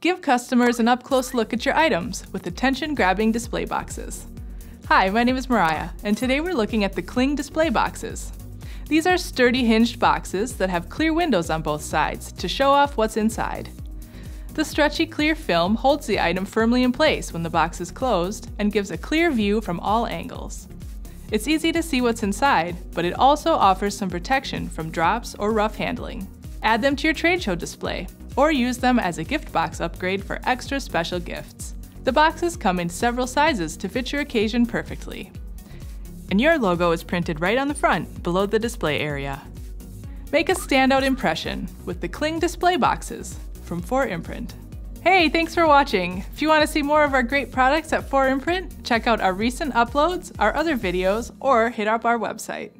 Give customers an up-close look at your items with attention-grabbing display boxes. Hi, my name is Mariah, and today we're looking at the Kling display boxes. These are sturdy hinged boxes that have clear windows on both sides to show off what's inside. The stretchy clear film holds the item firmly in place when the box is closed and gives a clear view from all angles. It's easy to see what's inside, but it also offers some protection from drops or rough handling. Add them to your trade show display, or use them as a gift box upgrade for extra special gifts. The boxes come in several sizes to fit your occasion perfectly. And your logo is printed right on the front, below the display area. Make a standout impression with the Kling display boxes from 4imprint. Hey, thanks for watching! If you want to see more of our great products at 4imprint, check out our recent uploads, our other videos, or hit up our website.